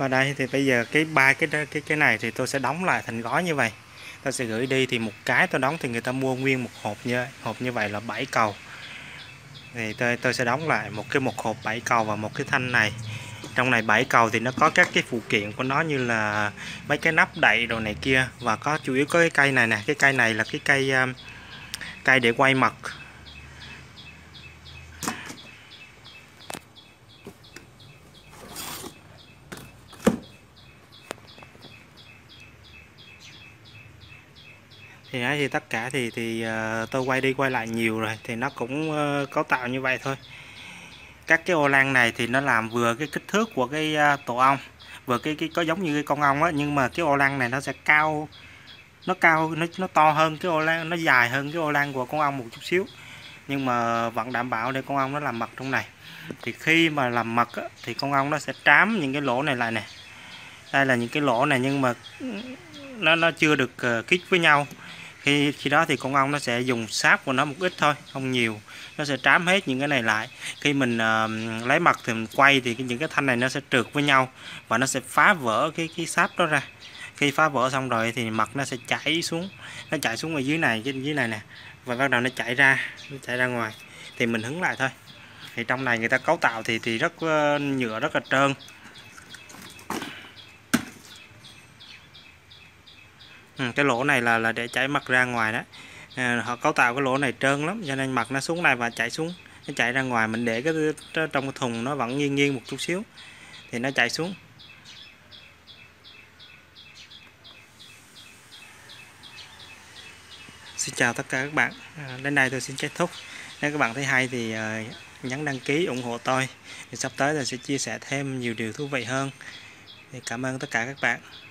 Và đây thì bây giờ cái ba cái này thì tôi sẽ đóng lại thành gói như vậy. Tôi sẽ gửi đi, thì một cái tôi đóng thì người ta mua nguyên một hộp như vậy là 7 cầu. Thì tôi sẽ đóng lại một hộp 7 cầu và một cái thanh này. Trong này 7 cầu thì nó có các cái phụ kiện của nó như là mấy cái nắp đậy đồ này kia, và có chủ yếu có cái cây này nè, cái cây này là cái cây để quay mật. Thì tất cả thì tôi quay đi quay lại nhiều rồi, thì nó cũng cấu tạo như vậy thôi. Các cái ô lan này thì nó làm vừa cái kích thước của cái tổ ong, vừa cái có giống như cái con ong á, nhưng mà cái ô lan này nó sẽ cao nó to hơn cái ô lan, nó dài hơn cái ô lan của con ong một chút xíu, nhưng mà vẫn đảm bảo để con ong nó làm mật trong này. Thì khi mà làm mật á, thì con ong nó sẽ trám những cái lỗ này lại nè. Đây là những cái lỗ này nhưng mà nó chưa được kít với nhau. Khi đó thì con ong nó sẽ dùng sáp của nó một ít thôi, không nhiều, nó sẽ trám hết những cái này lại. Khi mình lấy mật thì mình quay thì những cái thanh này nó sẽ trượt với nhau và nó sẽ phá vỡ cái sáp đó ra. Khi phá vỡ xong rồi thì mật nó sẽ chảy xuống, nó chảy xuống ở dưới này, cái dưới này nè, và bắt đầu nó chảy ra ngoài thì mình hứng lại thôi. Thì trong này người ta cấu tạo thì rất nhựa, rất là trơn. Cái lỗ này là để chảy mật ra ngoài đó. Họ cấu tạo cái lỗ này trơn lắm cho nên mật nó xuống này và chảy xuống, nó chảy ra ngoài. Mình để cái trong cái thùng nó vẫn nghiêng một chút xíu thì nó chảy xuống. Xin chào tất cả các bạn, đến đây tôi xin kết thúc. Nếu các bạn thấy hay thì nhấn đăng ký ủng hộ tôi, thì sắp tới tôi sẽ chia sẻ thêm nhiều điều thú vị hơn. Thì cảm ơn tất cả các bạn.